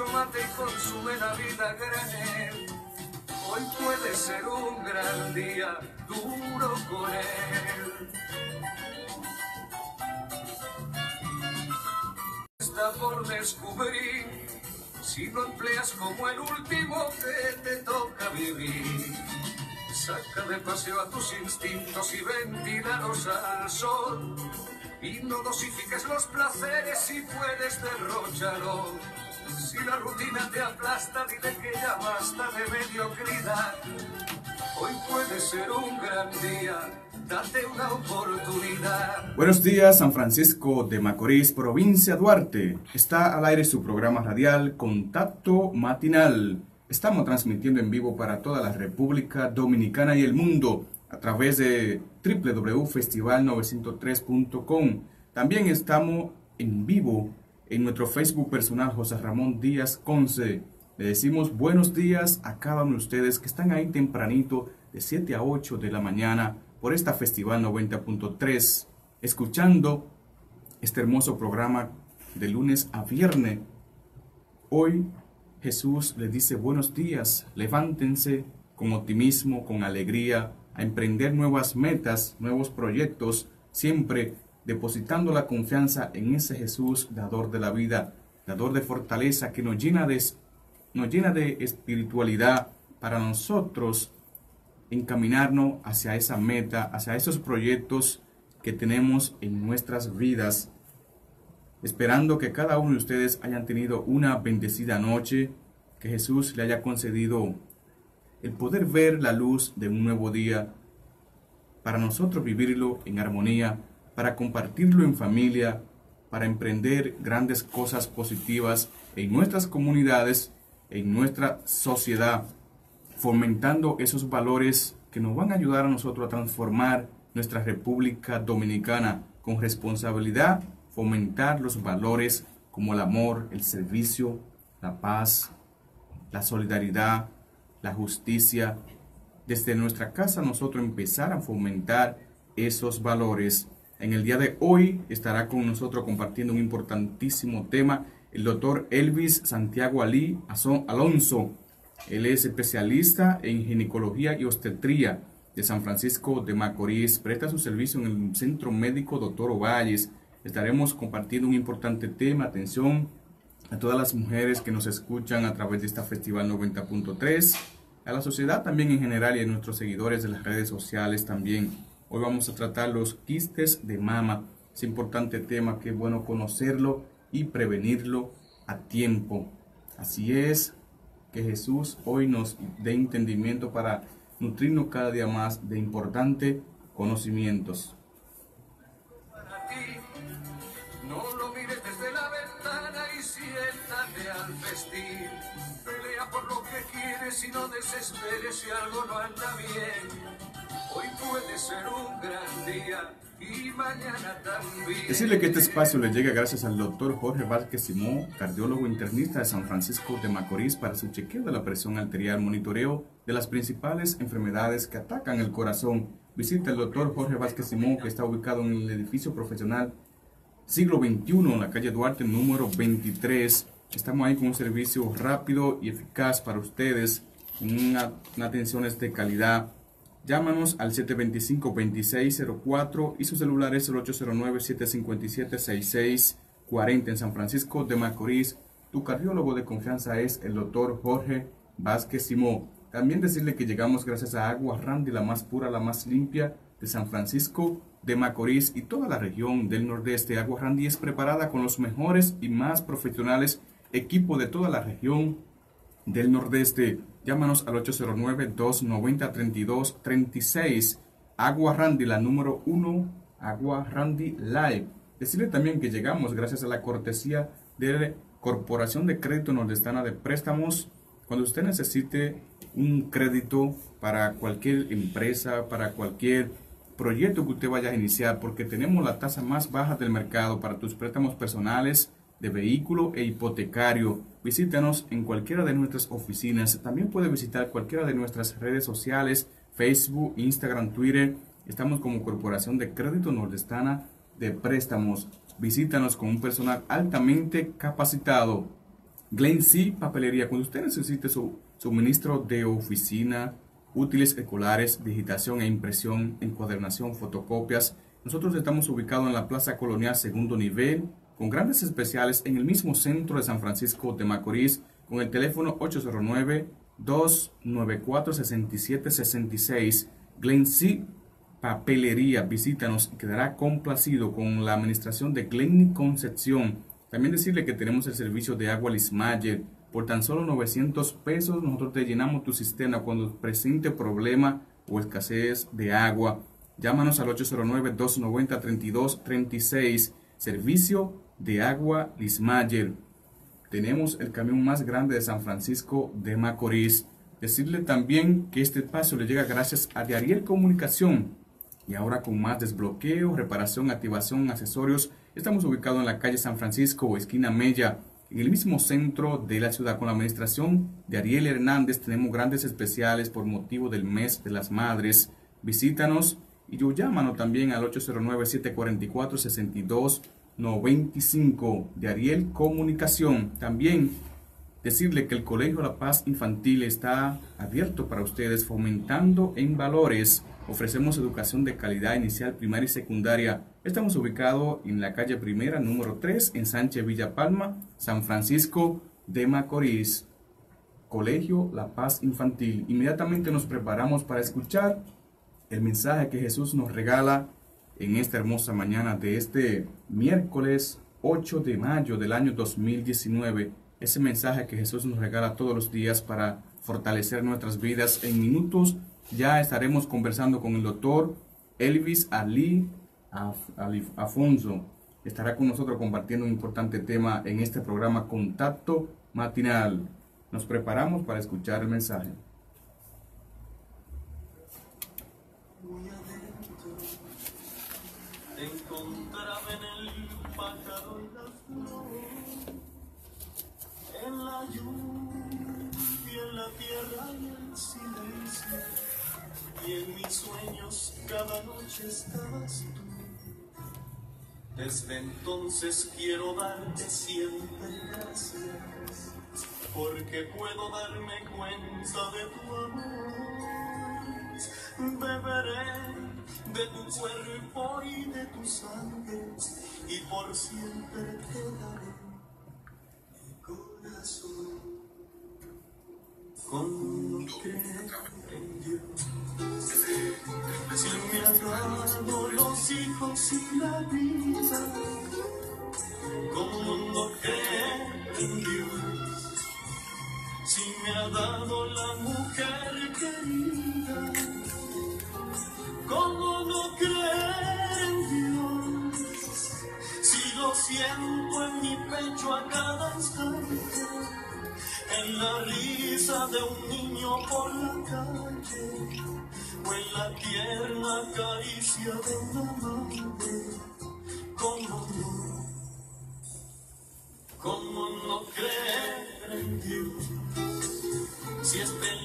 Mate y consume la vida granel. Hoy puede ser un gran día, duro con él. Está por descubrir, si lo empleas como el último que te toca vivir. Saca de paseo a tus instintos y ventílalos al sol. Y no dosifiques los placeres si puedes derrocharlos. Si la rutina te aplasta, dile que ya basta de mediocridad. Hoy puede ser un gran día, date una oportunidad. Buenos días, San Francisco de Macorís, provincia Duarte. Está al aire su programa radial Contacto Matinal. Estamos transmitiendo en vivo para toda la República Dominicana y el mundo a través de www.festival903.com. También estamos en vivo en nuestro Facebook personal, José Ramón Díaz Conce. Le decimos buenos días a cada uno de ustedes que están ahí tempranito de 7 a 8 de la mañana por esta Festival 90.3, escuchando este hermoso programa de lunes a viernes. Hoy Jesús les dice buenos días, levántense con optimismo, con alegría, a emprender nuevas metas, nuevos proyectos, siempre depositando la confianza en ese Jesús, dador de la vida, dador de fortaleza, que nos llena de espiritualidad para nosotros encaminarnos hacia esa meta, hacia esos proyectos que tenemos en nuestras vidas. Esperando que cada uno de ustedes hayan tenido una bendecida noche, que Jesús le haya concedido el poder ver la luz de un nuevo día, para nosotros vivirlo en armonía, para compartirlo en familia, para emprender grandes cosas positivas en nuestras comunidades, en nuestra sociedad, fomentando esos valores que nos van a ayudar a nosotros a transformar nuestra República Dominicana con responsabilidad, fomentar los valores como el amor, el servicio, la paz, la solidaridad, la justicia. Desde nuestra casa nosotros empezar a fomentar esos valores. En el día de hoy estará con nosotros compartiendo un importantísimo tema el doctor Elvis Santiago Ali Alonso. Él es especialista en ginecología y obstetría de San Francisco de Macorís. Presta su servicio en el Centro Médico Doctor Ovalles. Estaremos compartiendo un importante tema. Atención a todas las mujeres que nos escuchan a través de esta Festival 90.3, a la sociedad también en general y a nuestros seguidores de las redes sociales también. Hoy vamos a tratar los quistes de mama, ese importante tema que es bueno conocerlo y prevenirlo a tiempo. Así es, que Jesús hoy nos dé entendimiento para nutrirnos cada día más de importantes conocimientos. Para ti, no lo mires desde la ventana y siéntate al vestir. Pelea por lo que quieres y no desesperes si algo no anda bien. Hoy puede ser un gran día y mañana también. Decirle que este espacio le llega gracias al doctor Jorge Vázquez Simón, cardiólogo internista de San Francisco de Macorís, para su chequeo de la presión arterial, monitoreo de las principales enfermedades que atacan el corazón. Visita el doctor Jorge Vázquez Simón, que está ubicado en el edificio profesional Siglo XXI, en la calle Duarte, número 23. Estamos ahí con un servicio rápido y eficaz para ustedes, una atención de calidad. Llámanos al 725-2604 y su celular es el 809-757-6640 en San Francisco de Macorís. Tu cardiólogo de confianza es el doctor Jorge Vázquez Simón. También decirle que llegamos gracias a Agua Randi, la más pura, la más limpia de San Francisco de Macorís y toda la región del nordeste. Agua Randi es preparada con los mejores y más profesionales equipos de toda la región del nordeste. Llámanos al 809-290-3236. Agua Randi, la número 1, Agua Randi Live. Decirle también que llegamos gracias a la cortesía de Corporación de Crédito Nordestana de Préstamos. Cuando usted necesite un crédito para cualquier empresa, para cualquier proyecto que usted vaya a iniciar, porque tenemos la tasa más baja del mercado para tus préstamos personales, de vehículo e hipotecario. Visítanos en cualquiera de nuestras oficinas. También puede visitar cualquiera de nuestras redes sociales, Facebook, Instagram, Twitter. Estamos como Corporación de Crédito Nordestana de Préstamos. Visítanos con un personal altamente capacitado. Glency Papelería, cuando usted necesite su suministro de oficina, útiles escolares, digitación e impresión, encuadernación, fotocopias, nosotros estamos ubicados en la Plaza Colonial Segundo Nivel, con grandes especiales en el mismo centro de San Francisco de Macorís, con el teléfono 809-294-6766. Glency Papelería, visítanos y quedará complacido con la administración de Glenny Concepción. También decirle que tenemos el servicio de agua Lismayer. Por tan solo 900 pesos, nosotros te llenamos tu cisterna cuando presente problema o escasez de agua. Llámanos al 809-290-3236. Servicio de agua Lismayer. Tenemos el camión más grande de San Francisco de Macorís. Decirle también que este espacio le llega gracias a Ariel Comunicación. Y ahora con más desbloqueo, reparación, activación, accesorios. Estamos ubicados en la calle San Francisco, esquina Mella, en el mismo centro de la ciudad. Con la administración de Ariel Hernández tenemos grandes especiales por motivo del mes de las madres. Visítanos y yo llámanos también al 809-744-6295 de Ariel Comunicación. También decirle que el Colegio La Paz Infantil está abierto para ustedes, fomentando en valores. Ofrecemos educación de calidad inicial, primaria y secundaria. Estamos ubicados en la calle Primera, número 3, en Sánchez Villa Palma, San Francisco de Macorís. Colegio La Paz Infantil. Inmediatamente nos preparamos para escuchar el mensaje que Jesús nos regala en esta hermosa mañana de este miércoles 8 de mayo del año 2019. Ese mensaje que Jesús nos regala todos los días para fortalecer nuestras vidas. En minutos ya estaremos conversando con el doctor Elvis Ali Alonso. Estará con nosotros compartiendo un importante tema en este programa Contacto Matinal. Nos preparamos para escuchar el mensaje. Muy adentro, te encontraba en el pájaro y las flores, en la lluvia, en la tierra y el silencio, y en mis sueños cada noche estabas tú. Desde entonces quiero darte siempre gracias, porque puedo darme cuenta de tu amor. Beberé de tu cuerpo y de tu sangre, y por siempre te daré mi corazón. Confié en Dios, si me ha dado los hijos y la vida, confié en Dios, si me ha dado la mujer querida, ¿cómo no creer en Dios? Si lo siento en mi pecho a cada instante, en la risa de un niño por la calle, o en la tierna caricia de una madre. ¿Cómo no creer en Dios? Si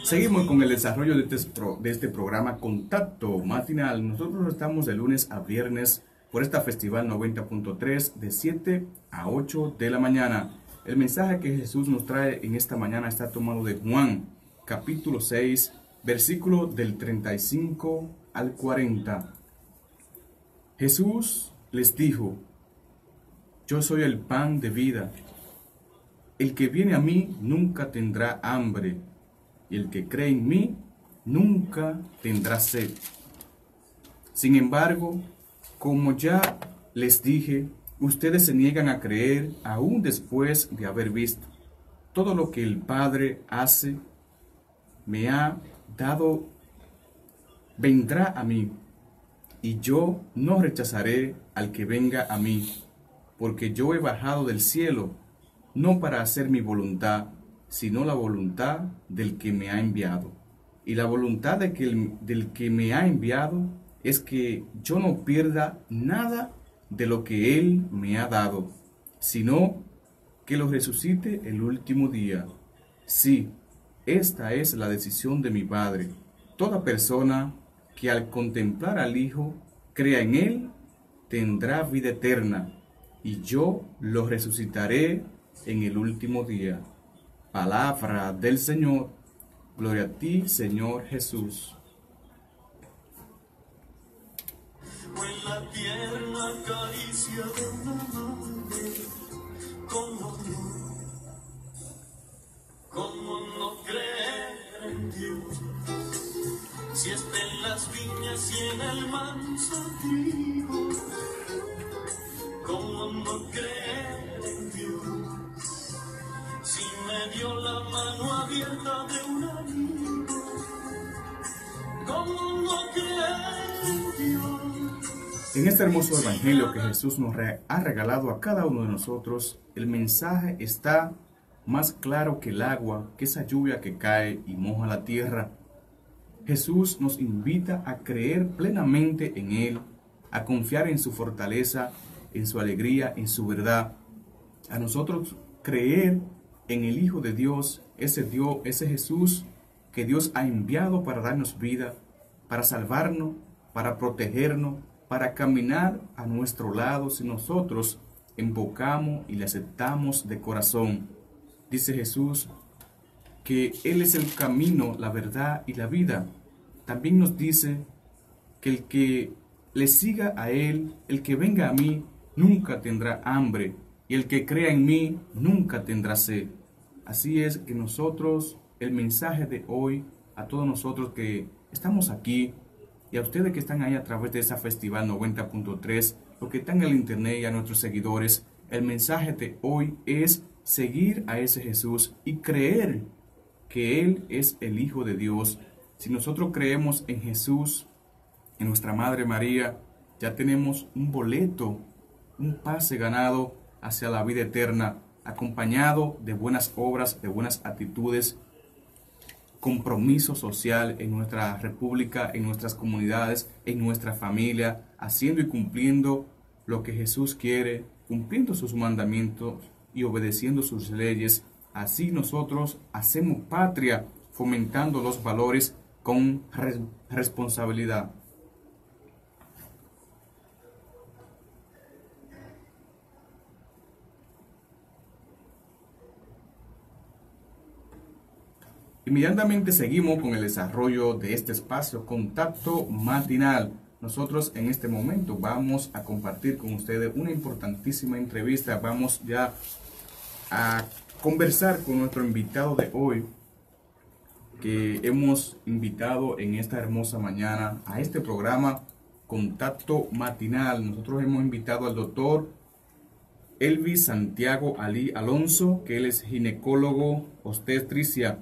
seguimos con el desarrollo de este programa Contacto Matinal. Nosotros estamos de lunes a viernes por esta Festival 90.3 de 7 a 8 de la mañana. El mensaje que Jesús nos trae en esta mañana está tomado de Juan, capítulo 6, versículo del 35 al 40. Jesús les dijo: yo soy el pan de vida. El que viene a mí nunca tendrá hambre, y el que cree en mí nunca tendrá sed. Sin embargo, como ya les dije, ustedes se niegan a creer aún después de haber visto. Todo lo que el Padre hace, me ha dado, vendrá a mí, y yo no rechazaré al que venga a mí, porque yo he bajado del cielo, no para hacer mi voluntad, sino la voluntad del que me ha enviado. Y la voluntad del que me ha enviado es que yo no pierda nada de lo que Él me ha dado, sino que lo resucite el último día. Sí, esta es la decisión de mi Padre. Toda persona que al contemplar al Hijo crea en Él, tendrá vida eterna, y yo lo resucitaré en el último día. Palabra del Señor, gloria a ti, Señor Jesús. Con la tierna caricia de una madre, ¿cómo no creer en Dios? Si está en las viñas y en el manso trigo, ¿cómo no creer en Dios? Si me dio la mano abierta de un amigo, ¿cómo no creer en Dios? En este hermoso Evangelio que Jesús nos ha regalado a cada uno de nosotros, el mensaje está más claro que el agua, que esa lluvia que cae y moja la tierra. Jesús nos invita a creer plenamente en Él, a confiar en su fortaleza, en su alegría, en su verdad. A nosotros creer en el Hijo de Dios, ese Jesús que Dios ha enviado para darnos vida, para salvarnos, para protegernos, para caminar a nuestro lado si nosotros invocamos y le aceptamos de corazón. Dice Jesús que Él es el camino, la verdad y la vida. También nos dice que el que le siga a Él, el que venga a mí, nunca tendrá hambre, y el que crea en mí nunca tendrá sed. Así es que nosotros, el mensaje de hoy, a todos nosotros que estamos aquí, y a ustedes que están ahí a través de esa Festival 90.3, los que están en el internet y a nuestros seguidores, el mensaje de hoy es seguir a ese Jesús y creer que Él es el Hijo de Dios. Si nosotros creemos en Jesús, en nuestra Madre María, ya tenemos un boleto, un pase ganado hacia la vida eterna, acompañado de buenas obras, de buenas actitudes, compromiso social en nuestra república, en nuestras comunidades, en nuestra familia, haciendo y cumpliendo lo que Jesús quiere, cumpliendo sus mandamientos y obedeciendo sus leyes. Así nosotros hacemos patria, fomentando los valores con responsabilidad. Inmediatamente seguimos con el desarrollo de este espacio Contacto Matinal. Nosotros en este momento vamos a compartir con ustedes una importantísima entrevista. Vamos ya a conversar con nuestro invitado de hoy, que hemos invitado en esta hermosa mañana a este programa Contacto Matinal. Nosotros hemos invitado al doctor Elvis Santiago Ali Alonso, que él es ginecólogo obstetricia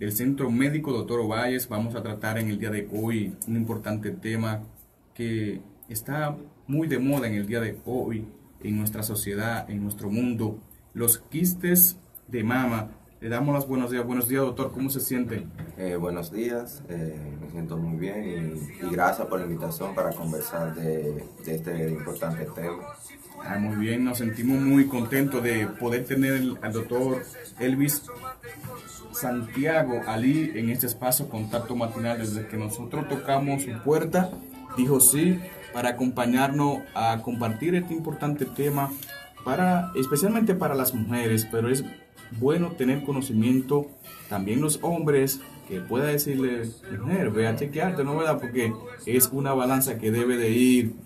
del Centro Médico Doctor Ovalles. Vamos a tratar en el día de hoy un importante tema que está muy de moda en el día de hoy en nuestra sociedad, en nuestro mundo, los quistes de mama. Le damos las buenos días. Buenos días, doctor. ¿Cómo se siente? Buenos días. Me siento muy bien y gracias por la invitación para conversar de este importante tema. Ah, muy bien. Nos sentimos muy contentos de poder tener al doctor Elvis Santiago Ali en este espacio Contacto Matinal. Desde que nosotros tocamos su puerta, dijo sí para acompañarnos a compartir este importante tema, especialmente para las mujeres, pero es bueno tener conocimiento también los hombres, que pueda decirle, mujer, ve a chequearte, ¿no, verdad? Porque es una balanza que debe de ir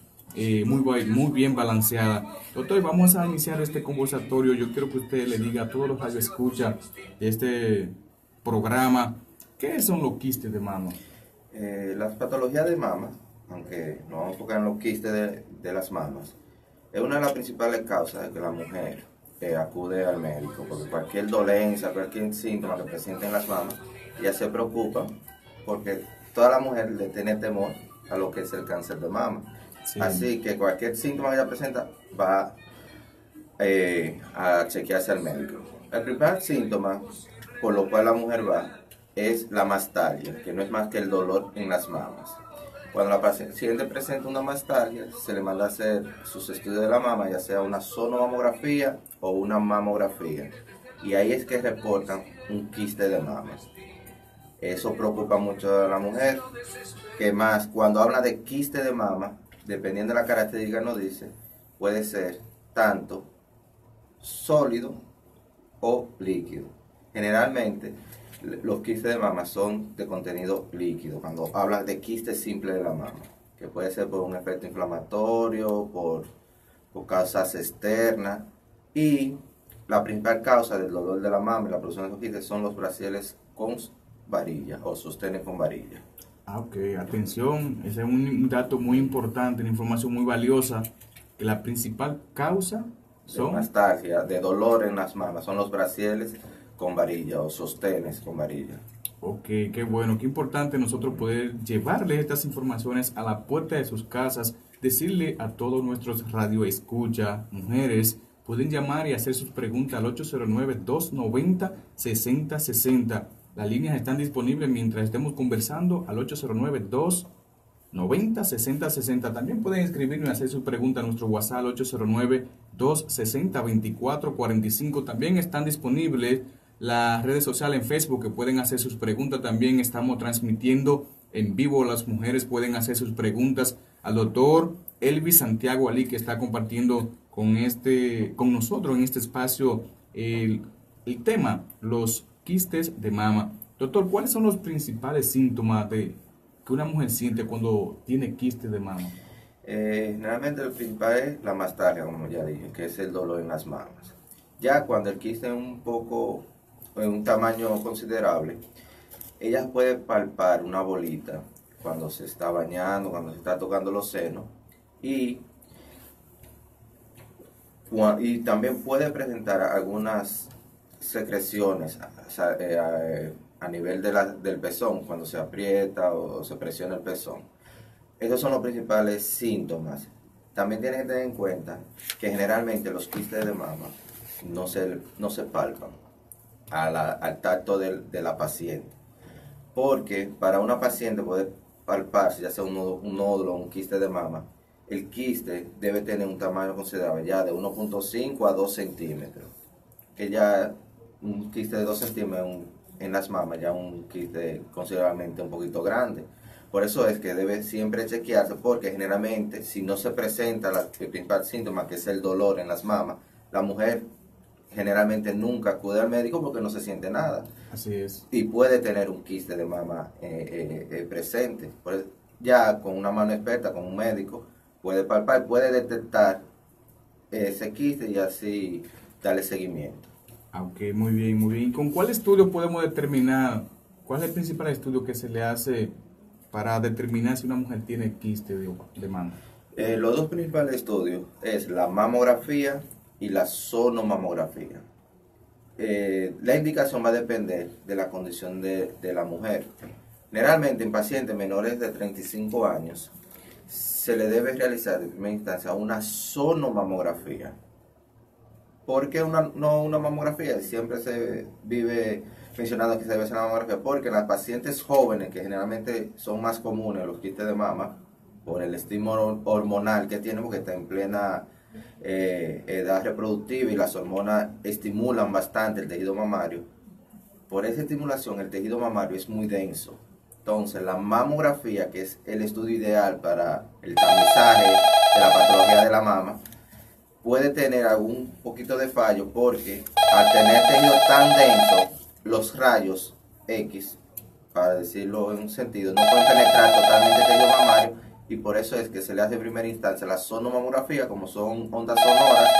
muy bien balanceada. Doctor, vamos a iniciar este conversatorio. Yo quiero que usted le diga a todos los que escuchan de este programa, ¿qué son los quistes de mama? Las patologías de mama, aunque no vamos a enfocar en los quistes de las mamas, es una de las principales causas de que la mujer acude al médico, porque cualquier dolencia, cualquier síntoma que presenten las mamas, ya se preocupa, porque toda la mujer le tiene temor a lo que es el cáncer de mama. Sí. Así que cualquier síntoma que ella presenta va a chequearse al médico. El primer síntoma por lo cual la mujer va es la mastalgia, que no es más que el dolor en las mamas. Cuando la paciente presenta una mastalgia, se le manda a hacer sus estudios de la mama, ya sea una sonomamografía o una mamografía. Y ahí es que reportan un quiste de mama. Eso preocupa mucho a la mujer, que más cuando habla de quiste de mama, dependiendo de la característica nos dice, puede ser tanto sólido o líquido. Generalmente los quistes de mama son de contenido líquido, cuando hablas de quiste simple de la mama, que puede ser por un efecto inflamatorio, por causas externas, y la principal causa del dolor de la mama y la producción de los quistes son los bracieles con varilla o sostenes con varilla. Ah, ok, atención, ese es un dato muy importante, una información muy valiosa, que la principal causa son... Mastalgia, de dolor en las mamas, son los bracieles con varilla o sostenes con varilla. Ok, qué bueno, qué importante nosotros poder llevarle estas informaciones a la puerta de sus casas, decirle a todos nuestros radioescucha, mujeres, pueden llamar y hacer sus preguntas al 809-290-6060. Las líneas están disponibles mientras estemos conversando al 809-290-6060. También pueden escribirnos y hacer sus preguntas a nuestro WhatsApp 809-260-2445. También están disponibles las redes sociales en Facebook, que pueden hacer sus preguntas. También estamos transmitiendo en vivo. Las mujeres pueden hacer sus preguntas al doctor Elvis Santiago Ali, que está compartiendo con nosotros en este espacio el tema, los quistes de mama. Doctor, ¿cuáles son los principales síntomas que una mujer siente cuando tiene quistes de mama? Generalmente el principal es la mastalgia, como ya dije, que es el dolor en las mamas. Ya cuando el quiste es un tamaño considerable, ella puede palpar una bolita cuando se está bañando, cuando se está tocando los senos, y también puede presentar algunas secreciones a nivel del pezón, cuando se aprieta o se presiona el pezón. Esos son los principales síntomas. También tienen que tener en cuenta que generalmente los quistes de mama no se palpan al tacto de la paciente, porque para una paciente poder palparse, ya sea un nódulo o un quiste de mama, el quiste debe tener un tamaño considerable, ya de 1.5 a 2 centímetros. Que ya un quiste de 2 centímetros en las mamas, ya un quiste considerablemente un poquito grande. Por eso es que debe siempre chequearse, porque generalmente si no se presenta el principal síntoma, que es el dolor en las mamas, la mujer generalmente nunca acude al médico porque no se siente nada. Así es. Y puede tener un quiste de mama presente. Por eso, ya con una mano experta, con un médico, puede palpar, puede detectar ese quiste y así darle seguimiento. Ok, muy bien, muy bien. ¿Con cuál estudio podemos determinar, cuál es el principal estudio que se le hace para determinar si una mujer tiene quiste de mama? Los dos principales estudios es la mamografía y la sonomamografía. La indicación va a depender de la condición de la mujer. Generalmente en pacientes menores de 35 años se le debe realizar en primera instancia una sonomamografía. ¿Por qué no una mamografía? Siempre se vive mencionando que se debe hacer una mamografía, porque en las pacientes jóvenes, que generalmente son más comunes los quistes de mama, por el estímulo hormonal que tienen, porque está en plena edad reproductiva y las hormonas estimulan bastante el tejido mamario. Por esa estimulación el tejido mamario es muy denso. Entonces la mamografía, que es el estudio ideal para el tamizaje de la patología de la mama, puede tener algún poquito de fallo, porque al tener tejido tan denso, los rayos X, para decirlo en un sentido, no pueden penetrar totalmente el tejido mamario. Y por eso es que se le hace en primera instancia la sonomamografía, como son ondas sonoras,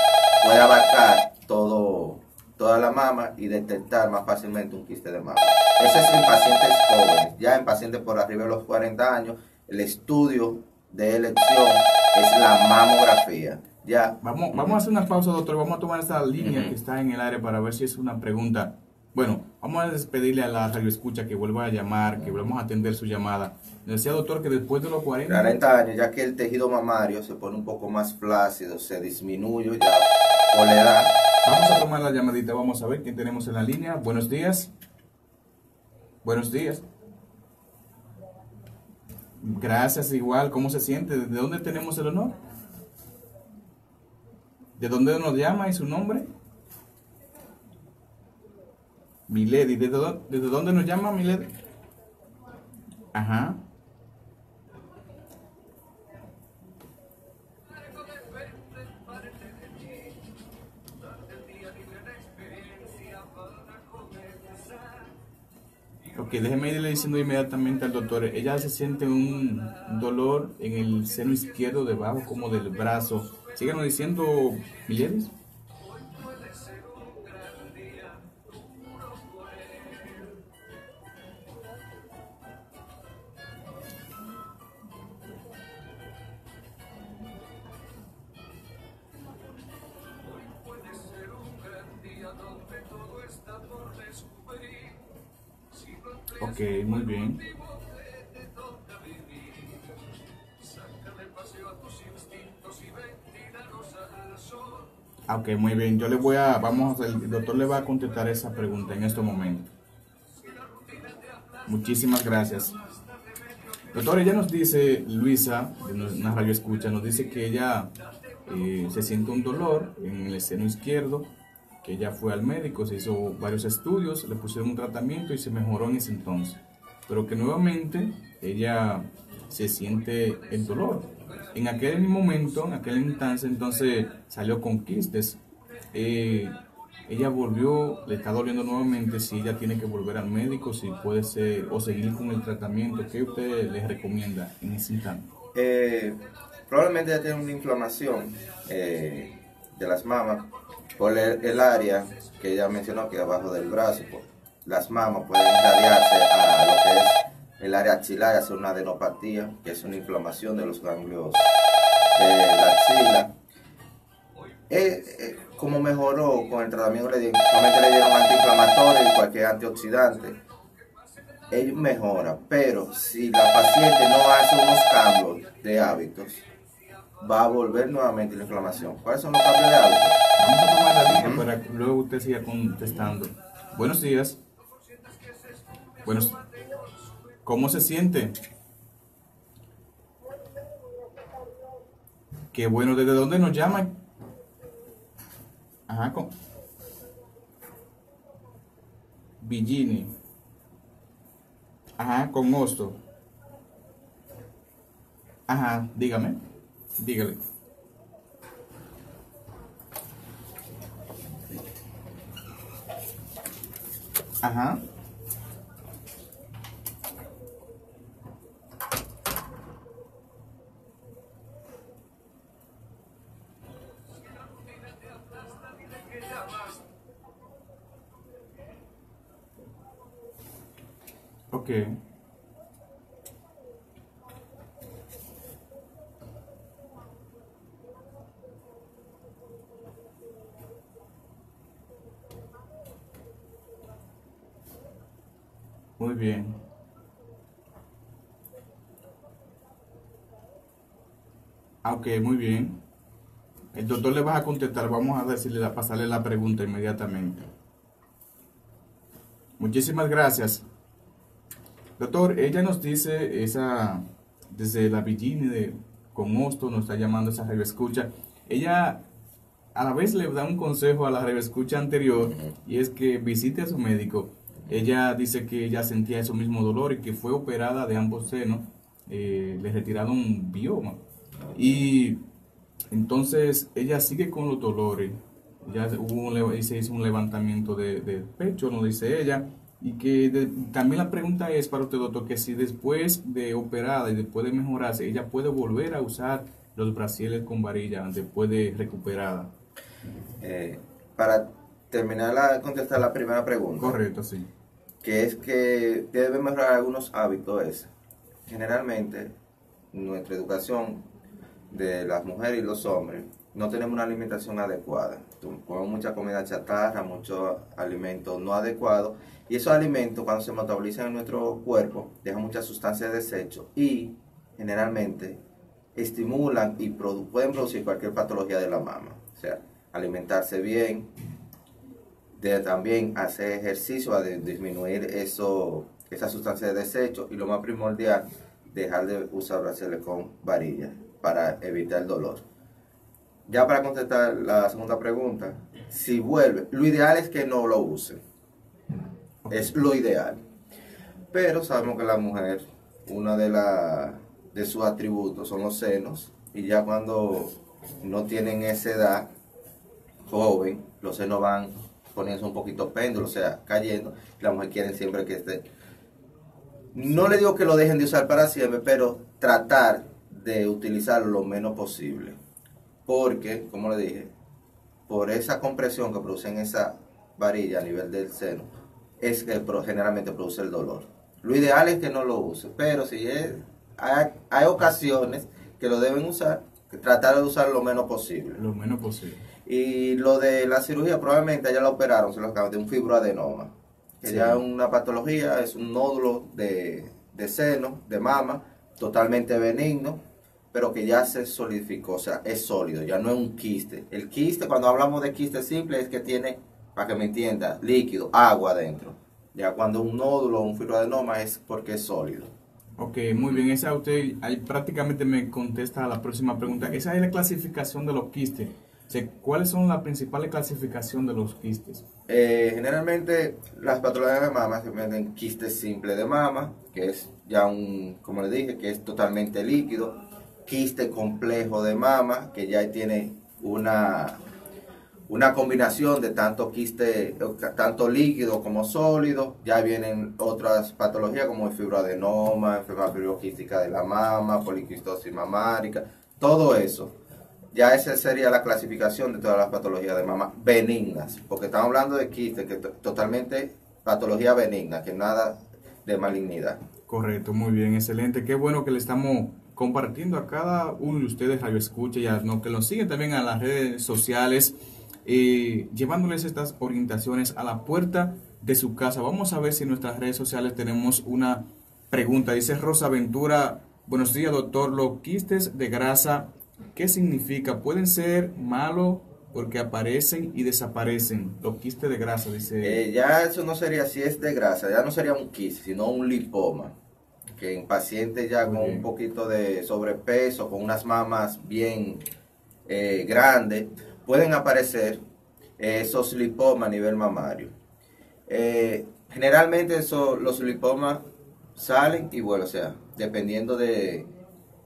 puede abarcar toda la mama y detectar más fácilmente un quiste de mama. Eso es en pacientes jóvenes. Ya en pacientes por arriba de los 40 años, el estudio de elección es la mamografía. Ya. Vamos a hacer una pausa, doctor. Vamos a tomar esa línea que está en el aire para ver si es una pregunta. Bueno, vamos a despedirle a la radioescucha que vuelva a llamar, que volvamos a atender su llamada. Le decía, doctor, que después de los 40 años, ya que el tejido mamario se pone un poco más flácido, se disminuye ya por la edad. Vamos a tomar la llamadita, vamos a ver quién tenemos en la línea. Buenos días. Buenos días. Gracias, igual. ¿Cómo se siente? ¿De dónde tenemos el honor? ¿De dónde nos llama y su nombre? Milady, ¿desde dónde nos llama Milady? Ajá. Ok, déjeme irle diciendo inmediatamente al doctor. Ella se siente un dolor en el seno izquierdo, debajo como del brazo. Síganos diciendo, Milieres. Ok, muy bien. Ok, muy bien. Yo le voy a, vamos, el doctor le va a contestar esa pregunta en este momento. Muchísimas gracias. Doctor, ella nos dice, Luisa, una radio escucha, nos dice que ella se siente un dolor en el seno izquierdo. Ella fue al médico, se hizo varios estudios, le pusieron un tratamiento y se mejoró en ese entonces. Pero que nuevamente ella se siente el dolor. En aquel momento, en aquel instante, entonces salió con quistes. Ella volvió, le está doliendo nuevamente, si ella tiene que volver al médico, si puede ser, o seguir con el tratamiento. ¿Qué usted les recomienda en ese instante? Probablemente ella tiene una inflamación de las mamas. Por el área que ella mencionó, que abajo del brazo, pues, las mamas pueden irradiarse a lo que es el área axilar, hacer una adenopatía, que es una inflamación de los ganglios de la axila. Como mejoró con el tratamiento, le dieron antiinflamatorio y cualquier antioxidante, ella mejora, pero si la paciente no hace unos cambios de hábitos, va a volver nuevamente la inflamación. ¿Cuáles son los cambios de hábitos? Vamos a tomar la línea para que luego usted siga contestando. Buenos días. Buenos. ¿Cómo se siente? Qué bueno. ¿Desde dónde nos llaman? Ajá, con Villini. Ajá, con Osto. Ajá, dígame. Dígale. Ajá. Okay. Muy bien. Ok, muy bien. El doctor le va a contestar. Vamos a decirle, a pasarle la pregunta inmediatamente. Muchísimas gracias. Doctor, ella nos dice, esa desde la Villini de Comosto, nos está llamando esa radioescucha. Ella a la vez le da un consejo a la radioescucha anterior, y es que visite a su médico. Ella dice que ella sentía ese mismo dolor y que fue operada de ambos senos, le retiraron un bioma. Y entonces ella sigue con los dolores, ya se hizo un levantamiento de pecho, nos dice ella. Y que también la pregunta es para usted, doctor, que si después de operada y después de mejorarse, ella puede volver a usar los brasieres con varilla después de recuperada. Para terminar de contestar la primera pregunta. Correcto, sí. Que es que debe mejorar algunos hábitos. Generalmente, nuestra educación de las mujeres y los hombres, no tenemos una alimentación adecuada. Comemos mucha comida chatarra, muchos alimentos no adecuados, y esos alimentos, cuando se metabolizan en nuestro cuerpo, dejan muchas sustancias de desecho y generalmente estimulan y pueden producir cualquier patología de la mama. O sea, alimentarse bien, de también hacer ejercicio, a disminuir esas sustancias de desecho, y lo más primordial, dejar de usar brasieres con varilla para evitar el dolor. Ya para contestar la segunda pregunta, si vuelve, lo ideal es que no lo use, es lo ideal, pero sabemos que la mujer, uno de sus atributos son los senos, y ya cuando no tienen esa edad joven, los senos van poniéndose un poquito péndulo, o sea, cayendo. La mujer quiere siempre que esté No le digo que lo dejen de usar para siempre, pero tratar de utilizarlo lo menos posible. Porque, como le dije, por esa compresión que producen esa varilla a nivel del seno, es que generalmente produce el dolor. Lo ideal es que no lo use, pero si es, hay ocasiones que lo deben usar, que tratar de usar lo menos posible. Lo menos posible. Y lo de la cirugía, probablemente ya la operaron, se lo acaban de un fibroadenoma. Que sí, ya es una patología, es un nódulo de seno, de mama, totalmente benigno, pero que ya se solidificó, o sea, es sólido, ya no es un quiste. El quiste, cuando hablamos de quiste simple, es que tiene, para que me entiendas, líquido, agua adentro. Ya cuando un nódulo o un fibroadenoma es porque es sólido. Ok, muy bien, esa usted ahí prácticamente me contesta a la próxima pregunta. Esa es la clasificación de los quistes. O sea, ¿cuáles son las principales clasificaciones de los quistes? Generalmente las patologías de mama se meten en quistes simples de mama, que es ya un, como le dije, que es totalmente líquido. Quiste complejo de mama, que ya tiene una combinación de tanto quiste, tanto líquido como sólido. Ya vienen otras patologías como el fibroadenoma, enfermedad fibroquística de la mama, poliquistosis mamárica, todo eso. Ya esa sería la clasificación de todas las patologías de mama benignas, porque estamos hablando de quiste, que totalmente patología benigna, que nada de malignidad. Correcto, muy bien, excelente. Qué bueno que le estamos compartiendo a cada uno de ustedes, radioescucha, y a los que nos siguen también a las redes sociales, llevándoles estas orientaciones a la puerta de su casa. Vamos a ver si en nuestras redes sociales tenemos una pregunta. Dice Rosa Ventura, buenos días doctor, los quistes de grasa, ¿qué significa? ¿Pueden ser malos porque aparecen y desaparecen? Los quistes de grasa, dice. Ya eso no sería, si es de grasa, ya no sería un quiste, sino un lipoma. Que en pacientes ya con un poquito de sobrepeso, con unas mamas bien grandes, pueden aparecer esos lipomas a nivel mamario. Generalmente los lipomas salen y vuelven, o sea, dependiendo de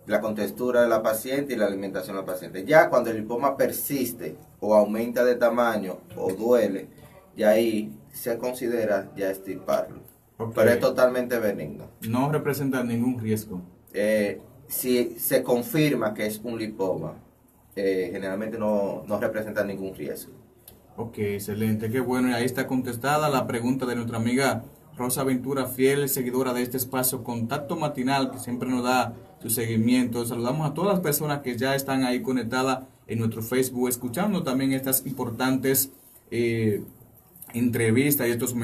la contextura de la paciente y la alimentación de la paciente. Ya cuando el lipoma persiste o aumenta de tamaño o duele, ya ahí se considera ya extirparlo. Okay. Pero es totalmente benigno. No representa ningún riesgo. Si se confirma que es un lipoma, generalmente no representa ningún riesgo. Ok, excelente. Qué bueno. Y ahí está contestada la pregunta de nuestra amiga Rosa Ventura, fiel seguidora de este espacio Contacto Matinal, que siempre nos da su seguimiento. Saludamos a todas las personas que ya están ahí conectadas en nuestro Facebook, escuchando también estas importantes entrevistas y estos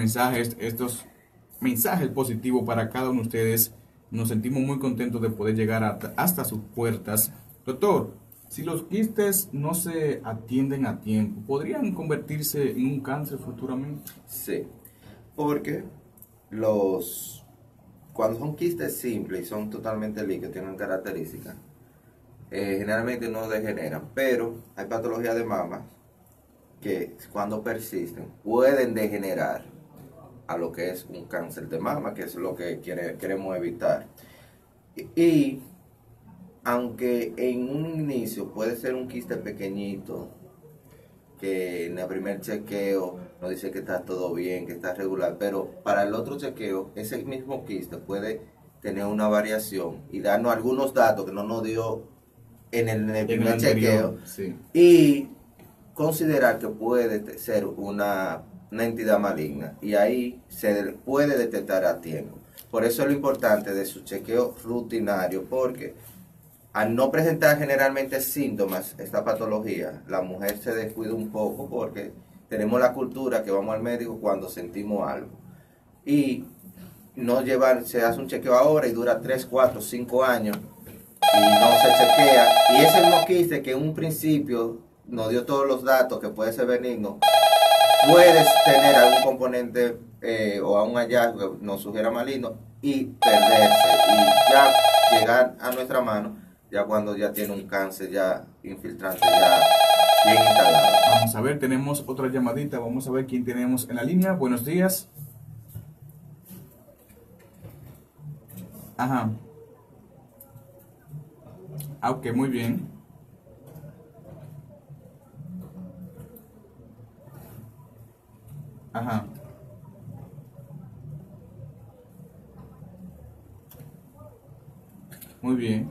mensajes positivos para cada uno de ustedes. Nos sentimos muy contentos de poder llegar hasta sus puertas. Doctor, si los quistes no se atienden a tiempo, ¿podrían convertirse en un cáncer futuramente? Sí, porque cuando son quistes simples y son totalmente líquidos, tienen características, generalmente no degeneran, pero hay patologías de mama que cuando persisten pueden degenerar a lo que es un cáncer de mama, que es lo que queremos evitar. Y aunque en un inicio puede ser un quiste pequeñito, que en el primer chequeo nos dice que está todo bien, que está regular, pero para el otro chequeo, ese mismo quiste puede tener una variación y darnos algunos datos que no nos dio en el primer chequeo, sí, y considerar que puede ser una entidad maligna, y ahí se puede detectar a tiempo. Por eso es lo importante de su chequeo rutinario, porque al no presentar generalmente síntomas esta patología, la mujer se descuida un poco porque tenemos la cultura que vamos al médico cuando sentimos algo, y no llevar, se hace un chequeo ahora y dura 3, 4, 5 años y no se chequea, y ese mismo quiste que en un principio nos dio todos los datos que puede ser benigno, puedes tener algún componente o algún hallazgo que nos sugiera maligno y perderse y ya llegar a nuestra mano ya cuando ya tiene un cáncer ya infiltrante, ya bien instalado. Vamos a ver, tenemos otra llamadita, vamos a ver quién tenemos en la línea. Buenos días. Ajá. Ok, muy bien. Ajá. Muy bien.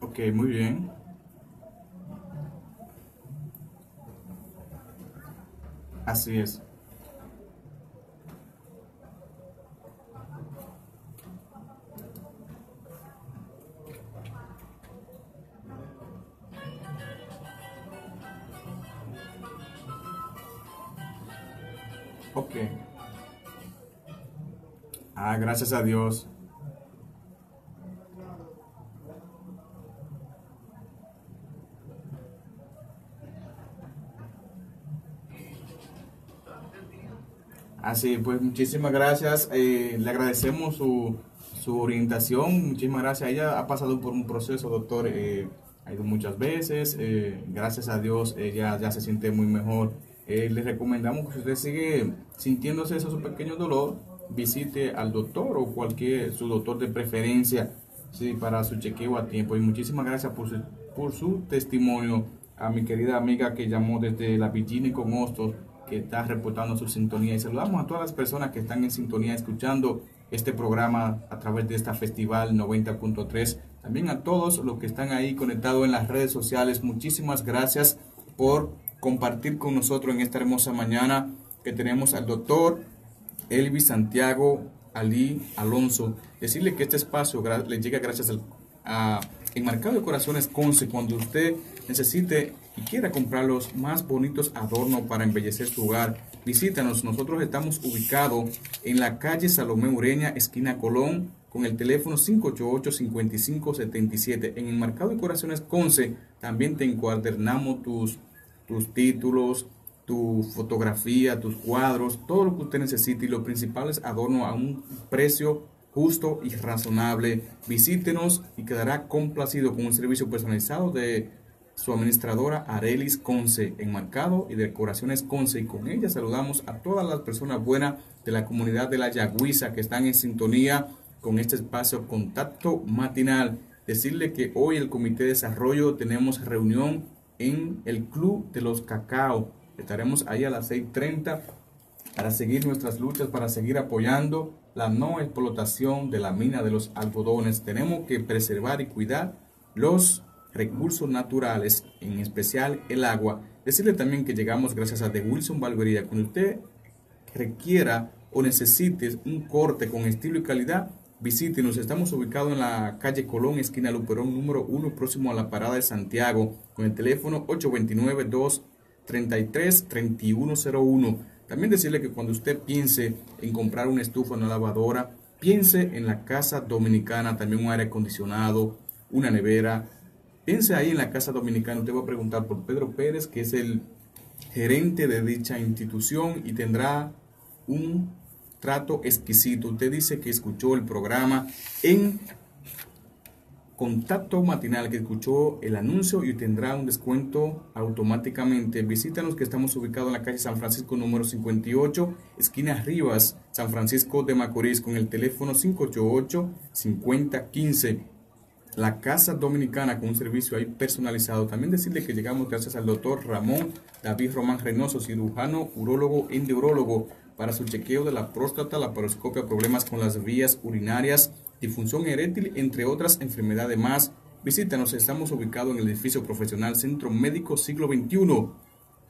Ok, muy bien. Así es. Ok. Ah, gracias a Dios. Así, pues muchísimas gracias, le agradecemos su orientación, muchísimas gracias. Ella ha pasado por un proceso, doctor, ha ido muchas veces, gracias a Dios ella ya se siente muy mejor. Le recomendamos que si usted sigue sintiéndose esos pequeños dolores, visite al doctor o su doctor de preferencia, sí, para su chequeo a tiempo. Y muchísimas gracias por su testimonio a mi querida amiga que llamó desde la Virginia con Hostos, que está reportando su sintonía, y saludamos a todas las personas que están en sintonía escuchando este programa a través de esta Festival 90.3, también a todos los que están ahí conectados en las redes sociales. Muchísimas gracias por compartir con nosotros en esta hermosa mañana que tenemos al doctor Elvis Santiago Ali Alonso. Decirle que este espacio le llega gracias a Enmarcado de Corazones Conce. Cuando usted necesite y quiera comprar los más bonitos adornos para embellecer su hogar, visítanos. Nosotros estamos ubicados en la calle Salomé Ureña, esquina Colón, con el teléfono 588-5577. En Enmarcado de Corazones Conce también te encuadernamos tus títulos, tu fotografía, tus cuadros, todo lo que usted necesite, y los principales adornos a un precio justo y razonable. Visítenos y quedará complacido con un servicio personalizado de su administradora Arelis Conce, Enmarcado y Decoraciones Conce. Y con ella saludamos a todas las personas buenas de la comunidad de la Yagüiza que están en sintonía con este espacio Contacto Matinal. Decirle que hoy el Comité de Desarrollo tenemos reunión en el Club de los Cacao. Estaremos ahí a las 6:30 para seguir nuestras luchas, para seguir apoyando la no explotación de la mina de los algodones. Tenemos que preservar y cuidar los recursos naturales, en especial el agua. Decirle también que llegamos gracias a The Wilson Barbería. Cuando usted requiera o necesite un corte con estilo y calidad, visítenos. Estamos ubicados en la calle Colón, esquina Luperón, número 1, próximo a la parada de Santiago, con el teléfono 829-233-3101. También decirle que cuando usted piense en comprar una estufa, una lavadora, piense en la Casa Dominicana, también un aire acondicionado, una nevera. Piense ahí en la Casa Dominicana. Usted va a preguntar por Pedro Pérez, que es el gerente de dicha institución, y tendrá un trato exquisito. Usted dice que escuchó el programa en Contacto Matinal, que escuchó el anuncio, y tendrá un descuento automáticamente. Visítanos, que estamos ubicados en la calle San Francisco, número 58, esquina Rivas, San Francisco de Macorís, con el teléfono 588-5015. La Casa Dominicana, con un servicio ahí personalizado. También decirle que llegamos gracias al doctor Ramón David Román Reynoso, cirujano, urólogo, endeurólogo, para su chequeo de la próstata, la paroscopia, problemas con las vías urinarias, disfunción eréctil, entre otras enfermedades más. Visítanos, estamos ubicados en el edificio profesional Centro Médico Siglo XXI,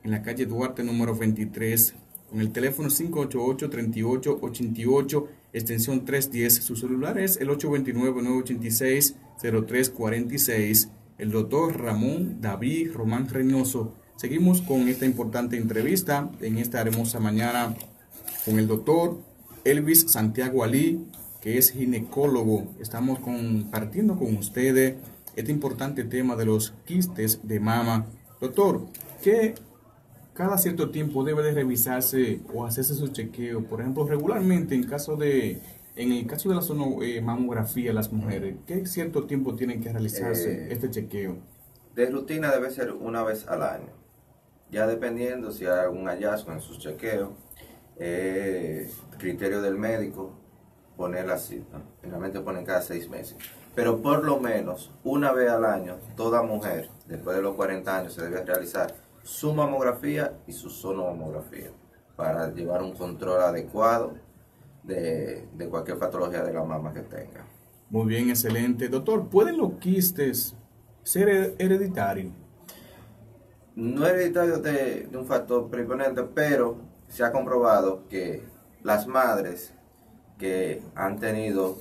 en la calle Duarte, número 23, con el teléfono 588-3888, extensión 310. Su celular es el 829-986-0346. El doctor Ramón David Román Reynoso. Seguimos con esta importante entrevista en esta hermosa mañana con el doctor Elvis Santiago Ali, que es ginecólogo. Estamos compartiendo con ustedes este importante tema de los quistes de mama. Doctor, ¿qué cada cierto tiempo debe de revisarse o hacerse su chequeo? Por ejemplo, regularmente en el caso de la mamografía, las mujeres, ¿qué cierto tiempo tienen que realizarse este chequeo? De rutina debe ser una vez al año, ya dependiendo si hay algún hallazgo en su chequeo, criterio del médico, poner la cita, generalmente ponen cada 6 meses, pero por lo menos una vez al año, toda mujer después de los 40 años se debe realizar su mamografía y su sonomamografía para llevar un control adecuado de cualquier patología de la mama que tenga. Muy bien, excelente. Doctor, ¿pueden los quistes ser hereditario? No hereditario de un factor preponderante, pero se ha comprobado que las madres que han tenido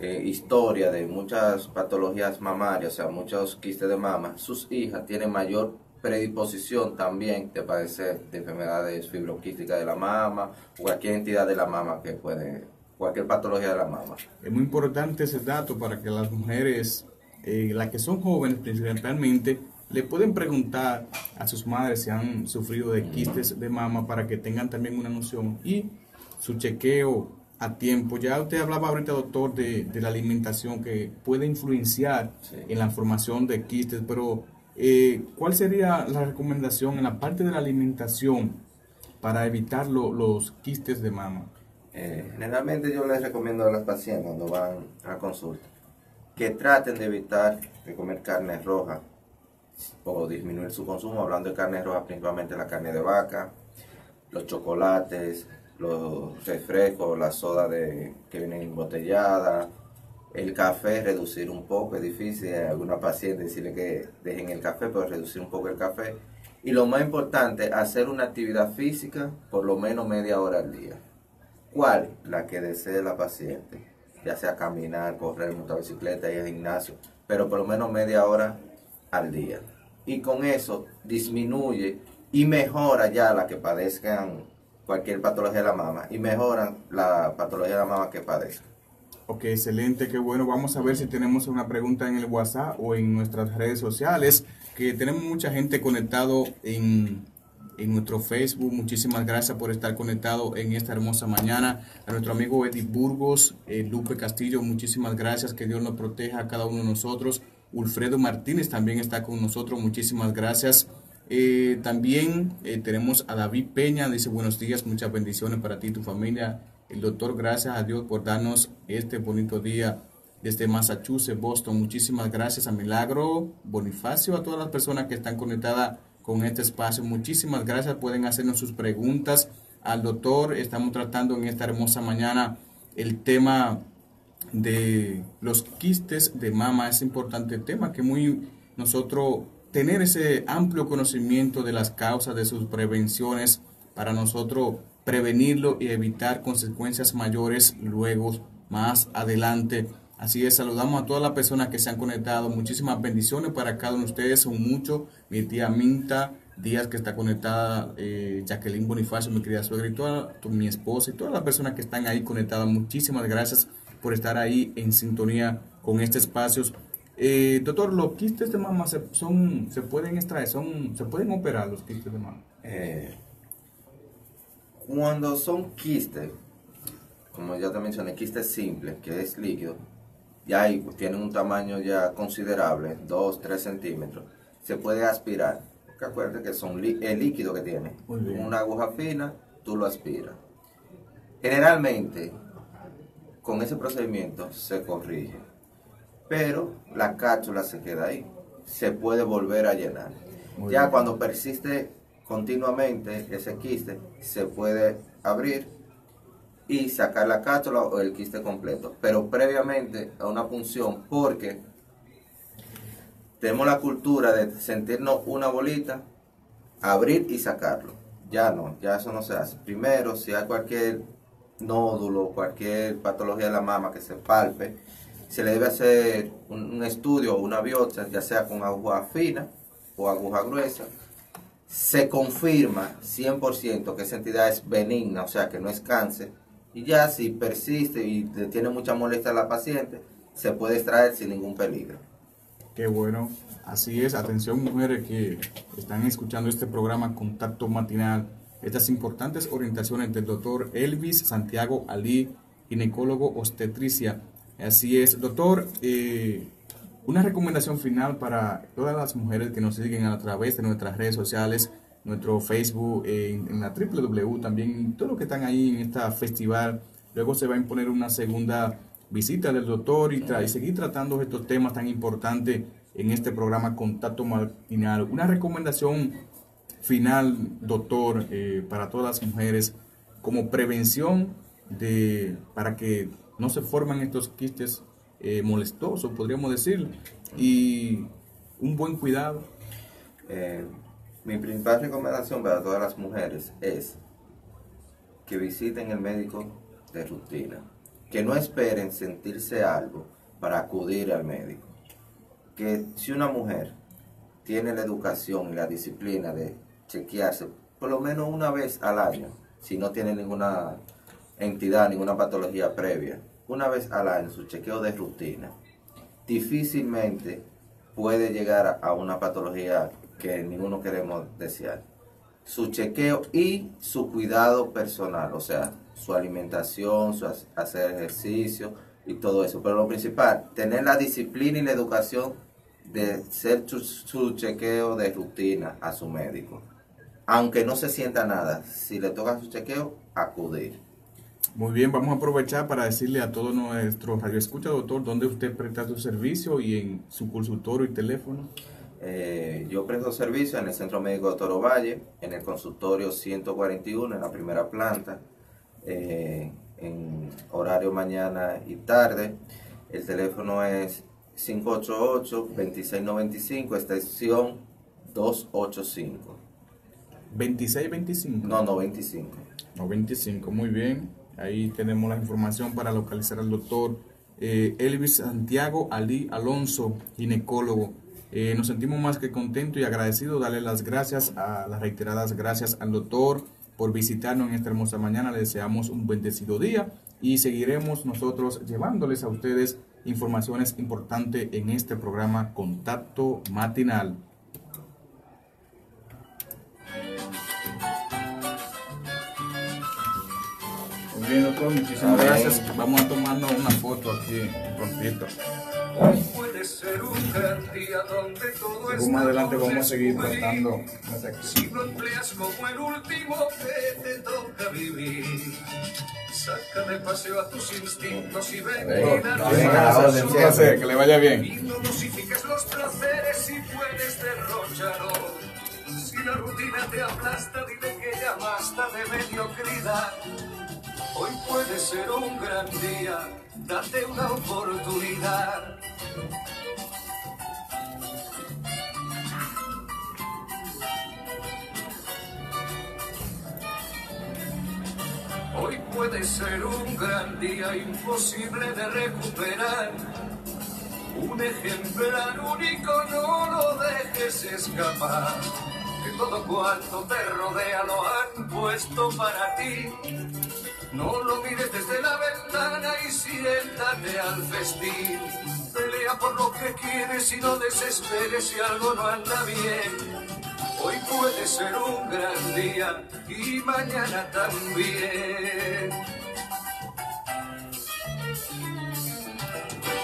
historia de muchas patologías mamarias, o sea, muchos quistes de mama, sus hijas tienen mayor predisposición también de padecer de enfermedades fibroquísticas de la mama o cualquier entidad de la mama que puede, cualquier patología de la mama. Es muy importante ese dato para que las mujeres, las que son jóvenes principalmente, le pueden preguntar a sus madres si han sufrido de quistes de mama para que tengan también una noción y su chequeo a tiempo. Ya usted hablaba ahorita, doctor, de la alimentación que puede influenciar en la formación de quistes, pero ¿cuál sería la recomendación en la parte de la alimentación para evitar los quistes de mama? Generalmente yo les recomiendo a las pacientes cuando van a consulta que traten de evitar de comer carne roja o disminuir su consumo, hablando de carne roja, principalmente la carne de vaca, los chocolates, los refrescos, la soda que vienen embotellada, el café, reducir un poco. Es difícil a alguna paciente decirle que dejen el café, pero reducir un poco el café. Y lo más importante, hacer una actividad física por lo menos media hora al día. ¿Cuál? La que desee la paciente, ya sea caminar, correr, montar bicicleta, ir al gimnasio, pero por lo menos media hora al día. Y con eso disminuye y mejora ya la que padezcan cualquier patología de la mama y mejoran la patología de la mama que padezcan. Ok, excelente, qué bueno. Vamos a ver si tenemos una pregunta en el WhatsApp o en nuestras redes sociales, que tenemos mucha gente conectado en nuestro Facebook. Muchísimas gracias por estar conectado en esta hermosa mañana. A nuestro amigo Eddie Burgos, Lupe Castillo, muchísimas gracias, que Dios nos proteja a cada uno de nosotros. Ulfredo Martínez también está con nosotros, muchísimas gracias. También tenemos a David Peña, dice buenos días, muchas bendiciones para ti y tu familia. El doctor, gracias a Dios por darnos este bonito día desde Massachusetts, Boston. Muchísimas gracias a Milagro Bonifacio, a todas las personas que están conectadas con este espacio. Muchísimas gracias. Pueden hacernos sus preguntas al doctor. Estamos tratando en esta hermosa mañana el tema de los quistes de mama. Es importante tema que nosotros tener ese amplio conocimiento de las causas, de sus prevenciones, para nosotros prevenirlo y evitar consecuencias mayores luego más adelante. Así es, saludamos a todas las personas que se han conectado. Muchísimas bendiciones para cada uno de ustedes. Son muchos. Mi tía Minta Díaz, que está conectada, Jacqueline Bonifacio, mi querida suegra, y mi esposa, y todas las personas que están ahí conectadas. Muchísimas gracias por estar ahí en sintonía con este espacio. Doctor, ¿los quistes de mama se pueden extraer? ¿Se pueden operar los quistes de mama? Cuando son quistes, como ya te mencioné, quistes simples, que es líquido, y ahí pues tienen un tamaño ya considerable, 2, 3 centímetros, se puede aspirar. Porque acuérdate que son el líquido que tiene. Una aguja fina, tú lo aspiras. Generalmente, con ese procedimiento se corrige, pero la cápsula se queda ahí. Se puede volver a llenar. Muy ya bien. Cuando persiste continuamente ese quiste, se puede abrir y sacar la cápsula o el quiste completo, pero previamente a una punción, porque tenemos la cultura de sentirnos una bolita, abrir y sacarlo. Ya no, ya eso no se hace. Primero, si hay cualquier nódulo, cualquier patología de la mama que se palpe, se le debe hacer un estudio o una biopsia, ya sea con aguja fina o aguja gruesa. se confirma 100% que esa entidad es benigna, o sea que no es cáncer, y ya si persiste y tiene mucha molestia a la paciente, se puede extraer sin ningún peligro. Qué bueno, así es. Atención mujeres que están escuchando este programa Contacto Matinal, estas importantes orientaciones del doctor Elvis Santiago Ali, ginecólogo obstetricia. Así es, doctor, una recomendación final para todas las mujeres que nos siguen a través de nuestras redes sociales, nuestro Facebook, en la www también, todos los que están ahí en este festival. Luego se va a imponer una segunda visita del doctor y seguir tratando estos temas tan importantes en este programa Contacto Matinal. Una recomendación final, doctor, para todas las mujeres como prevención para que no se formen estos quistes molestosos, podríamos decir, y un buen cuidado. Mi principal recomendación para todas las mujeres es que visiten el médico de rutina, que no esperen sentirse algo para acudir al médico, que si una mujer tiene la educación y la disciplina de chequearse por lo menos una vez al año, si no tiene ninguna entidad, ninguna patología previa, una vez al año, su chequeo de rutina, difícilmente puede llegar a una patología que ninguno queremos desear. Su chequeo y su cuidado personal, o sea, su alimentación, su hacer ejercicio y todo eso. Pero lo principal, tener la disciplina y la educación de hacer su chequeo de rutina a su médico. Aunque no se sienta nada, si le toca su chequeo, acudir. Muy bien, vamos a aprovechar para decirle a todos nuestros radioescuchas, doctor, dónde usted presta su servicio y en su consultorio y teléfono. Yo presto servicio en el Centro Médico Doctor Ovalles, en el consultorio 141, en la primera planta, en horario mañana y tarde. El teléfono es 588-2695, extensión 285. ¿2625? No, 25. 25, muy bien. Ahí tenemos la información para localizar al doctor Elvis Santiago Ali Alonso, ginecólogo. Nos sentimos más que contentos y agradecidos, darle las gracias, a las reiteradas gracias al doctor por visitarnos en esta hermosa mañana. Le deseamos un bendecido día y seguiremos nosotros llevándoles a ustedes informaciones importantes en este programa Contacto Matinal. Bien, doctor, muchísimas gracias. Vamos a tomarnos una foto aquí prontito. Puede ser un gran día donde todo es. Más adelante vamos a seguir tratando. Si lo empleas como el último que te toca vivir, saca de paseo a tus instintos y ven a que le vaya bien. Y no dosifiques los placeres y puedes derrocharlo. Si la rutina te aplasta, dile que ya basta de mediocridad. Hoy puede ser un gran día, date una oportunidad. Hoy puede ser un gran día, imposible de recuperar. Un ejemplar único, no lo dejes escapar. Que todo cuanto te rodea lo han puesto para ti. No lo mires desde la ventana y siéntate al festín. Pelea por lo que quieres y no desesperes si algo no anda bien. Hoy puede ser un gran día y mañana también.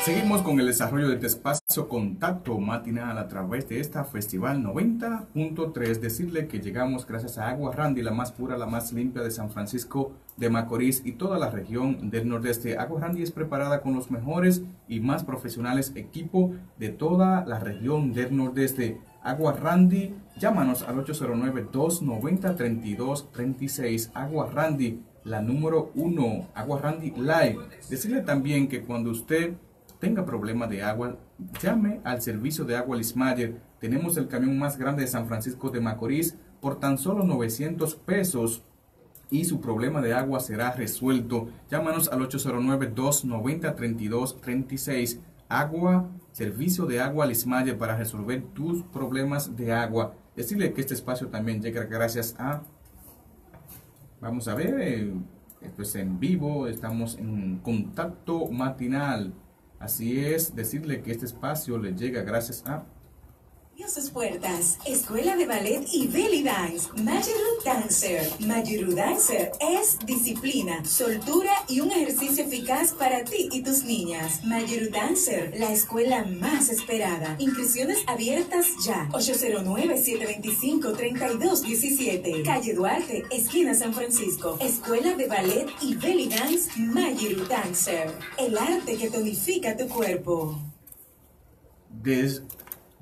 Seguimos con el desarrollo de este espacio Contacto Matinal a través de esta Festival 90.3. Decirle que llegamos gracias a Agua Randi, la más pura, la más limpia de San Francisco de Macorís y toda la región del nordeste. Agua Randi es preparada con los mejores y más profesionales equipo de toda la región del nordeste. Agua Randi, llámanos al 809-290-3236. Agua Randi, la número 1. Agua Randi Live. Decirle también que cuando usted tenga problemas de agua, llame al servicio de Agua Lismayer. Tenemos el camión más grande de San Francisco de Macorís por tan solo 900 pesos y su problema de agua será resuelto. Llámanos al 809-290-3236. Agua, servicio de Agua Lismayer para resolver tus problemas de agua. Decirle que este espacio también llega gracias a, vamos a ver, esto es en vivo, estamos en Contacto Matinal. Así es, decirle que este espacio le llega gracias a sus puertas, Escuela de Ballet y Belly Dance, Majoru Dancer. Majoru Dancer es disciplina, soltura y un ejercicio eficaz para ti y tus niñas. Majoru Dancer, la escuela más esperada. Inscripciones abiertas ya. 809-725-3217. Calle Duarte, esquina San Francisco. Escuela de Ballet y Belly Dance, Majoru Dancer. El arte que tonifica tu cuerpo.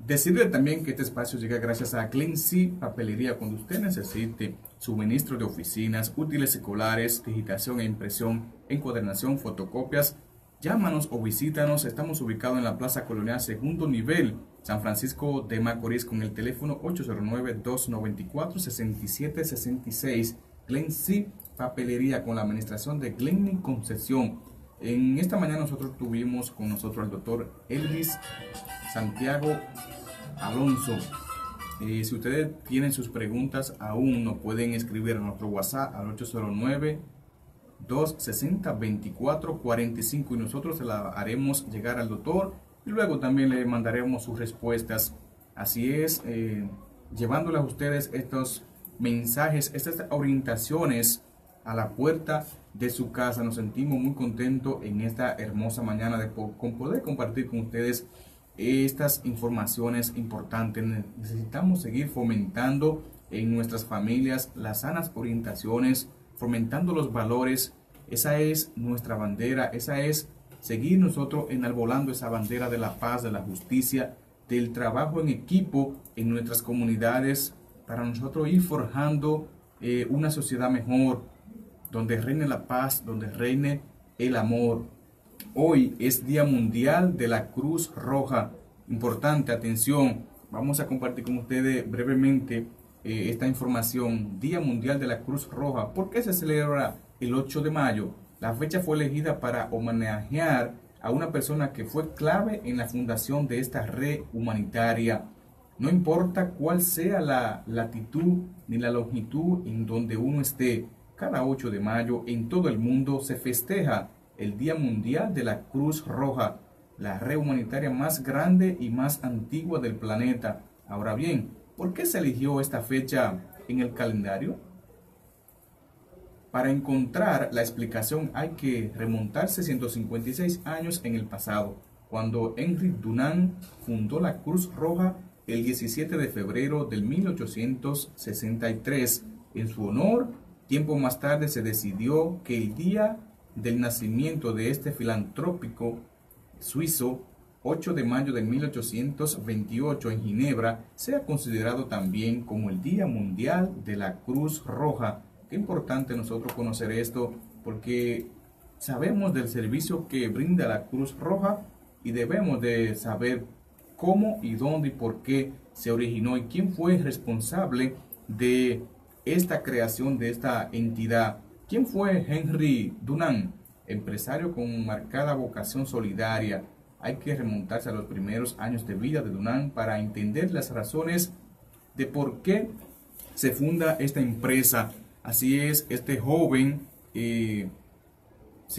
Decirle también que este espacio llega gracias a Glency Papelería. Cuando usted necesite suministro de oficinas, útiles escolares, digitación e impresión, encuadernación, fotocopias, llámanos o visítanos. Estamos ubicados en la Plaza Colonial Segundo Nivel, San Francisco de Macorís, con el teléfono 809-294-6766. Glency Papelería, con la administración de Glenny Concesión. En esta mañana nosotros tuvimos con nosotros al doctor Elvis Santiago Alonso. Si ustedes tienen sus preguntas aún, nos pueden escribir a nuestro WhatsApp al 809-260-2445 y nosotros se la haremos llegar al doctor y luego también le mandaremos sus respuestas. Así es, llevándoles a ustedes estos mensajes, estas orientaciones a la puerta de su casa. Nos sentimos muy contentos en esta hermosa mañana de poder compartir con ustedes estas informaciones importantes. Necesitamos seguir fomentando en nuestras familias las sanas orientaciones, fomentando los valores. Esa es nuestra bandera, esa es seguir nosotros enarbolando esa bandera de la paz, de la justicia, del trabajo en equipo en nuestras comunidades, para nosotros ir forjando una sociedad mejor, donde reine la paz, donde reine el amor. Hoy es Día Mundial de la Cruz Roja. Importante, atención, vamos a compartir con ustedes brevemente esta información. Día Mundial de la Cruz Roja. ¿Por qué se celebra el 8 de mayo? La fecha fue elegida para homenajear a una persona que fue clave en la fundación de esta red humanitaria. No importa cuál sea la latitud ni la longitud en donde uno esté, cada 8 de mayo en todo el mundo se festeja el Día Mundial de la Cruz Roja, la red humanitaria más grande y más antigua del planeta. Ahora bien, ¿por qué se eligió esta fecha en el calendario? Para encontrar la explicación hay que remontarse 156 años en el pasado, cuando Henri Dunant fundó la Cruz Roja el 17 de febrero de 1863. En su honor, tiempo más tarde se decidió que el día del nacimiento de este filantrópico suizo, 8 de mayo de 1828 en Ginebra, sea considerado también como el Día Mundial de la Cruz Roja. Qué importante nosotros conocer esto, porque sabemos del servicio que brinda la Cruz Roja y debemos de saber cómo y dónde y por qué se originó y quién fue responsable de esta creación de esta entidad. ¿Quién fue Henri Dunant? Empresario con marcada vocación solidaria. Hay que remontarse a los primeros años de vida de Dunant para entender las razones de por qué se funda esta empresa. Así es, este joven se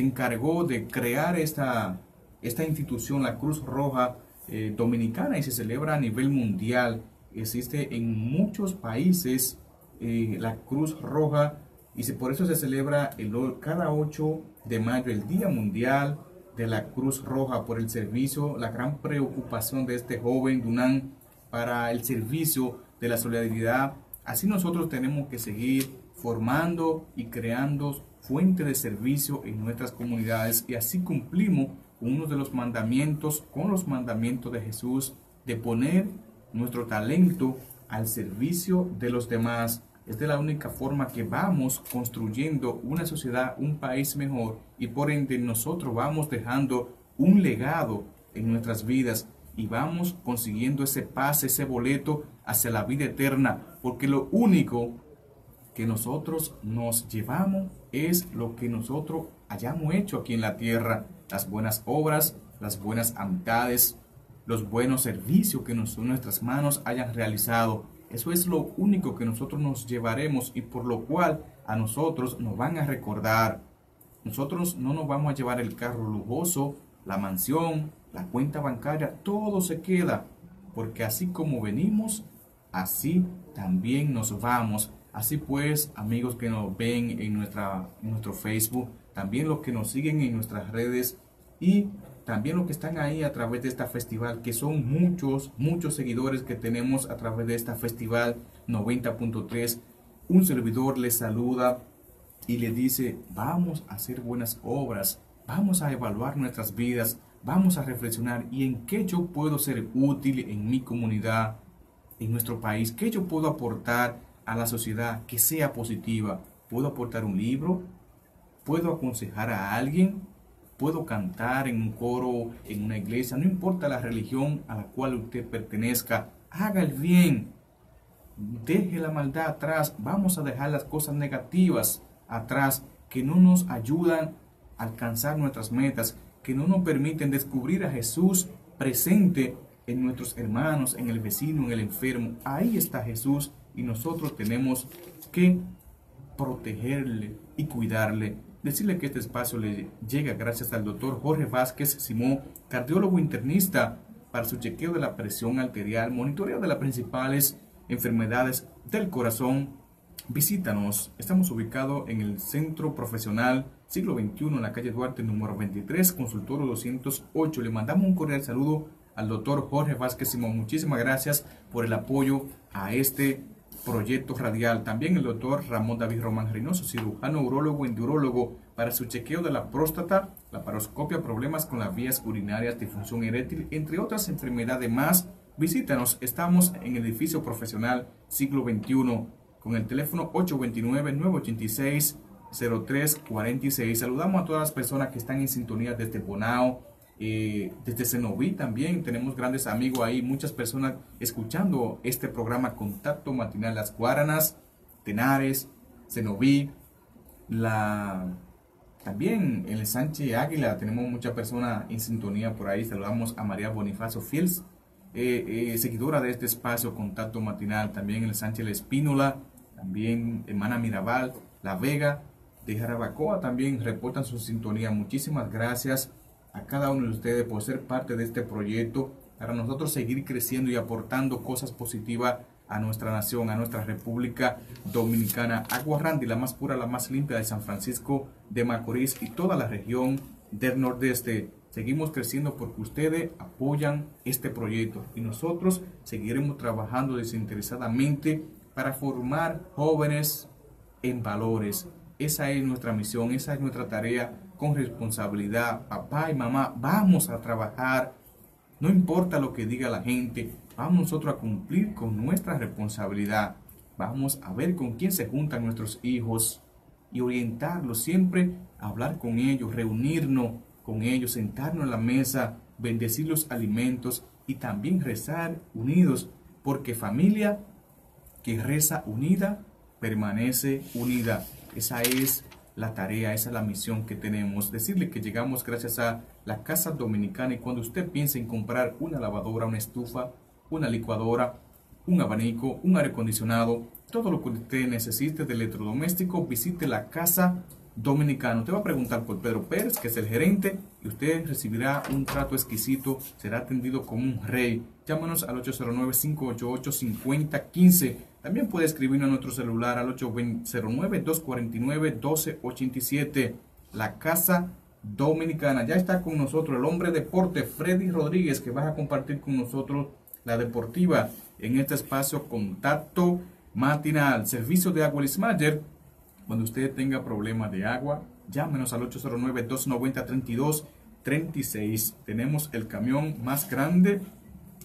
encargó de crear esta institución, la Cruz Roja Dominicana, y se celebra a nivel mundial. Existe en muchos países la Cruz Roja, y por eso se celebra cada 8 de mayo el Día Mundial de la Cruz Roja, por el servicio, la gran preocupación de este joven Dunant para el servicio de la solidaridad. Así nosotros tenemos que seguir formando y creando fuentes de servicio en nuestras comunidades, y así cumplimos uno de los mandamientos, con los mandamientos de Jesús, de poner nuestro talento al servicio de los demás. Es de la única forma que vamos construyendo una sociedad, un país mejor, y por ende nosotros vamos dejando un legado en nuestras vidas y vamos consiguiendo ese pase, ese boleto hacia la vida eterna, porque lo único que nosotros nos llevamos es lo que nosotros hayamos hecho aquí en la tierra, las buenas obras, las buenas amistades, los buenos servicios que nuestras manos hayan realizado. Eso es lo único que nosotros nos llevaremos y por lo cual a nosotros nos van a recordar. Nosotros no nos vamos a llevar el carro lujoso, la mansión, la cuenta bancaria, todo se queda. Porque así como venimos, así también nos vamos. Así pues, amigos que nos ven en nuestro Facebook, también los que nos siguen en nuestras redes y también los que están ahí a través de esta festival, que son muchos, muchos seguidores que tenemos a través de esta festival 90.3. Un servidor les saluda y les dice, vamos a hacer buenas obras, vamos a evaluar nuestras vidas, vamos a reflexionar y en qué yo puedo ser útil en mi comunidad, en nuestro país, qué yo puedo aportar a la sociedad que sea positiva. Puedo aportar un libro, puedo aconsejar a alguien, puedo cantar en un coro, en una iglesia, no importa la religión a la cual usted pertenezca. Haga el bien, deje la maldad atrás, vamos a dejar las cosas negativas atrás que no nos ayudan a alcanzar nuestras metas, que no nos permiten descubrir a Jesús presente en nuestros hermanos, en el vecino, en el enfermo. Ahí está Jesús y nosotros tenemos que protegerle y cuidarle. Decirle que este espacio le llega gracias al doctor Jorge Vázquez Simón, cardiólogo internista, para su chequeo de la presión arterial, monitoreo de las principales enfermedades del corazón. Visítanos, estamos ubicados en el Centro Profesional Siglo XXI, en la calle Duarte, número 23, consultorio 208. Le mandamos un cordial saludo al doctor Jorge Vázquez Simón. Muchísimas gracias por el apoyo a este proyecto radial. También el doctor Ramón David Román Reynoso, cirujano urólogo endurólogo, para su chequeo de la próstata, la paroscopia, problemas con las vías urinarias, disfunción eréctil, entre otras enfermedades más. Visítanos, estamos en el edificio profesional Siglo XXI con el teléfono 829-986-0346. Saludamos a todas las personas que están en sintonía desde Bonao, desde Cenoví también tenemos grandes amigos ahí, muchas personas escuchando este programa Contacto Matinal, Las Guaranas, Tenares, Cenoví, también en el Sánchez Águila tenemos muchas personas en sintonía por ahí. Saludamos a María Bonifacio Fields, seguidora de este espacio Contacto Matinal, también en el Sánchez La Espínola, también hermana Mirabal, La Vega, de Jarabacoa también reportan su sintonía. Muchísimas gracias a cada uno de ustedes por ser parte de este proyecto, para nosotros seguir creciendo y aportando cosas positivas a nuestra nación, a nuestra República Dominicana. Agua Randi, la más pura, la más limpia de San Francisco de Macorís y toda la región del Nordeste. Seguimos creciendo porque ustedes apoyan este proyecto y nosotros seguiremos trabajando desinteresadamente para formar jóvenes en valores. Esa es nuestra misión, esa es nuestra tarea. Con responsabilidad, papá y mamá, vamos a trabajar, no importa lo que diga la gente, vamos nosotros a cumplir con nuestra responsabilidad, vamos a ver con quién se juntan nuestros hijos y orientarlos, siempre hablar con ellos, reunirnos con ellos, sentarnos en la mesa, bendecir los alimentos y también rezar unidos, porque familia que reza unida, permanece unida. Esa es la tarea, esa es la misión que tenemos. Decirle que llegamos gracias a la Casa Dominicana y cuando usted piense en comprar una lavadora, una estufa, una licuadora, un abanico, un aire acondicionado, todo lo que usted necesite de electrodoméstico, visite la Casa Dominicana. Usted va a preguntar por Pedro Pérez, que es el gerente, y usted recibirá un trato exquisito, será atendido como un rey. Llámanos al 809-588-5015. También puede escribirnos a nuestro celular al 809-249-1287. La Casa Dominicana. Ya está con nosotros el hombre deporte, Freddy Rodríguez, que va a compartir con nosotros la deportiva en este espacio Contacto Matinal. Servicio de Agua Lismayer. Cuando usted tenga problemas de agua, llámenos al 809-290-3236. Tenemos el camión más grande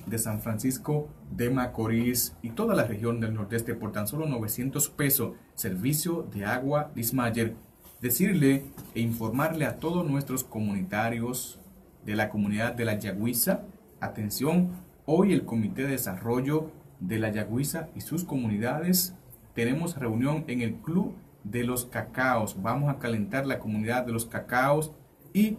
de San Francisco de Macorís y toda la región del Nordeste por tan solo 900 pesos. Servicio de Agua Lismayer. Decirle e informarle a todos nuestros comunitarios de la comunidad de la Yagüiza, atención, hoy el Comité de Desarrollo de la Yagüiza y sus comunidades tenemos reunión en el Club de los Cacaos. Vamos a calentar la comunidad de los Cacaos y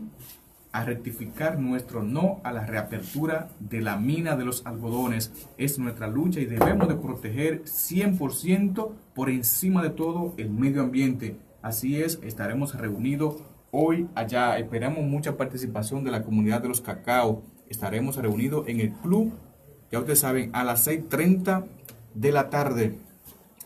a rectificar nuestro no a la reapertura de la mina de los algodones. Es nuestra lucha y debemos de proteger 100% por encima de todo el medio ambiente. Así es, estaremos reunidos hoy allá. Esperamos mucha participación de la comunidad de los cacao. Estaremos reunidos en el club, ya ustedes saben, a las 6:30 de la tarde.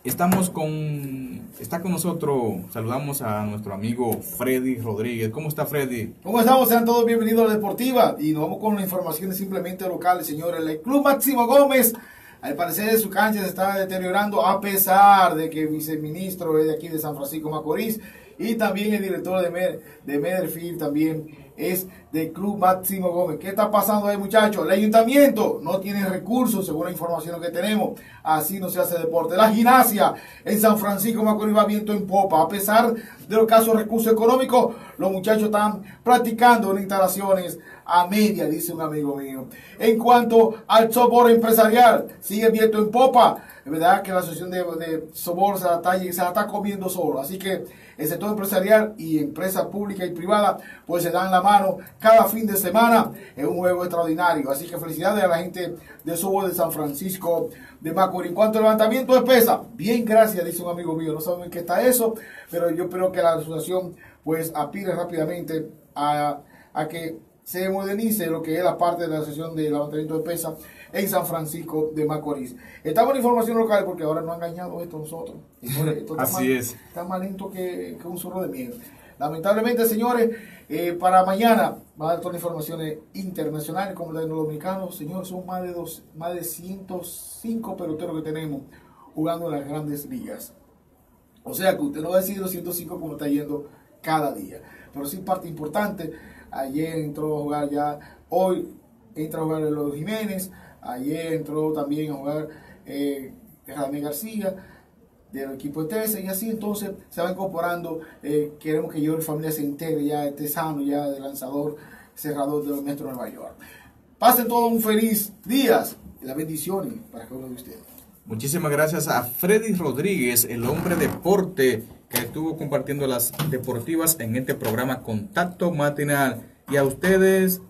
Está con nosotros, saludamos a nuestro amigo Freddy Rodríguez. ¿Cómo está, Freddy? ¿Cómo estamos? Sean todos bienvenidos a la Deportiva. Y nos vamos con las informaciones simplemente locales, señores. El Club Máximo Gómez, al parecer, su cancha se está deteriorando, a pesar de que el viceministro es de aquí de San Francisco de Macorís y también el director de Medellín también es del Club Máximo Gómez. ¿Qué está pasando ahí, muchachos? El ayuntamiento no tiene recursos, según la información que tenemos. Así no se hace deporte. La gimnasia en San Francisco de Macorís va viento en popa. A pesar de los casos recursos económicos, los muchachos están practicando en instalaciones a media, dice un amigo mío. En cuanto al soborno empresarial, sigue viento en popa. Es verdad que la asociación de soborno se está comiendo solo. Así que el sector empresarial y empresa pública y privada pues se dan la mano cada fin de semana en un juego extraordinario. Así que felicidades a la gente de soborno de San Francisco de Macorís. En cuanto al levantamiento de pesa, bien, gracias, dice un amigo mío. No saben en qué está eso, pero yo espero que la asociación pues apile rápidamente a que se modernice lo que es la parte de la asociación de levantamiento de pesas en San Francisco de Macorís. Estamos en información local porque ahora nos ha engañado esto a nosotros. Señores, esto está más lento que un zorro de miel. Lamentablemente, señores, para mañana va a dar todas las informaciones internacionales como la de los dominicanos. Señores, son más de 105 peloteros que tenemos jugando en las grandes ligas. O sea que usted no va a decir los 105 como está yendo cada día. Pero sí, parte importante, ayer entró a jugar ya, hoy entra a jugar Eloy Jiménez, ayer entró también a jugar Ramírez García, del equipo de TS, y así entonces se va incorporando. Queremos que Jorge Familia se integre ya, este sano ya de lanzador, cerrador de los Metros de Nueva York. Pasen todos un feliz día y las bendiciones para cada uno de ustedes. Muchísimas gracias a Freddy Rodríguez, el hombre deporte, que estuvo compartiendo las deportivas en este programa Contacto Matinal. Y a ustedes,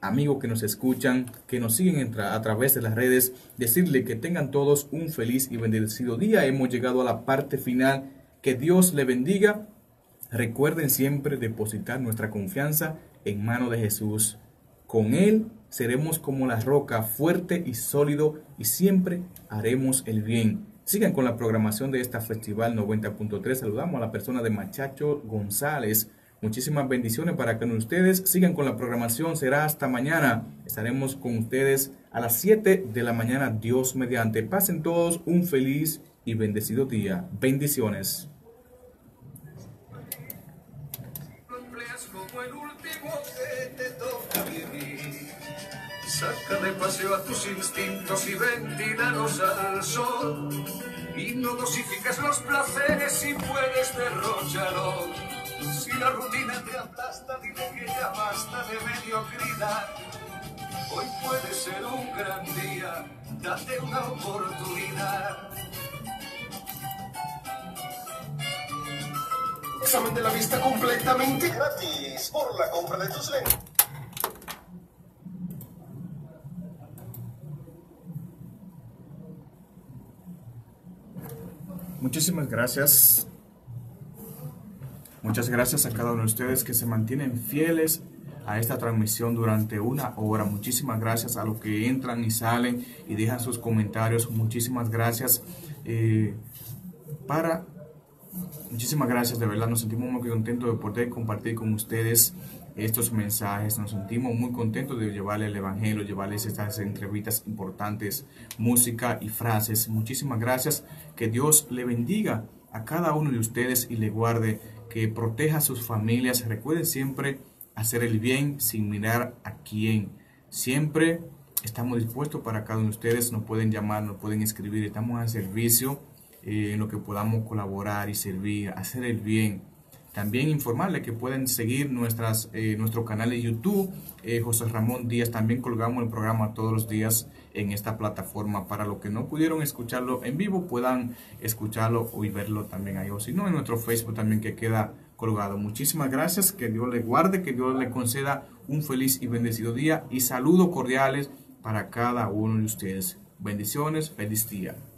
amigos que nos escuchan, que nos siguen a través de las redes, decirle que tengan todos un feliz y bendecido día. Hemos llegado a la parte final. Que Dios le bendiga. Recuerden siempre depositar nuestra confianza en manos de Jesús. Con Él seremos como la roca, fuerte y sólido, y siempre haremos el bien. Sigan con la programación de esta Festival 90.3. Saludamos a la persona de Machacho González. Muchísimas bendiciones para que ustedes sigan con la programación. Será hasta mañana. Estaremos con ustedes a las 7 de la mañana, Dios mediante. Pasen todos un feliz y bendecido día. Bendiciones. Saca de paseo a tus instintos y ventílalos al sol. Y no dosificas los placeres y puedes derrocharlos. Si la rutina te aplasta, dile que ya basta de mediocridad. Hoy puede ser un gran día, date una oportunidad. Examen de la vista completamente gratis por la compra de tus lentes. Muchísimas gracias. Muchas gracias a cada uno de ustedes que se mantienen fieles a esta transmisión durante una hora. Muchísimas gracias a los que entran y salen y dejan sus comentarios. Muchísimas gracias. Muchísimas gracias, de verdad. Nos sentimos muy contentos de poder compartir con ustedes estos mensajes. Nos sentimos muy contentos de llevarles el Evangelio, llevarles estas entrevistas importantes, música y frases. Muchísimas gracias. Que Dios le bendiga a cada uno de ustedes y le guarde, que proteja a sus familias. Recuerden siempre hacer el bien sin mirar a quién. Siempre estamos dispuestos para cada uno de ustedes. Nos pueden llamar, nos pueden escribir. Estamos al servicio en lo que podamos colaborar y servir, hacer el bien. También informarles que pueden seguir nuestro canal de YouTube, José Ramón Díaz. También colgamos el programa todos los días en esta plataforma. Para los que no pudieron escucharlo en vivo, puedan escucharlo y verlo también ahí. O si no, en nuestro Facebook también, que queda colgado. Muchísimas gracias, que Dios le guarde, que Dios le conceda un feliz y bendecido día y saludos cordiales para cada uno de ustedes. Bendiciones, feliz día.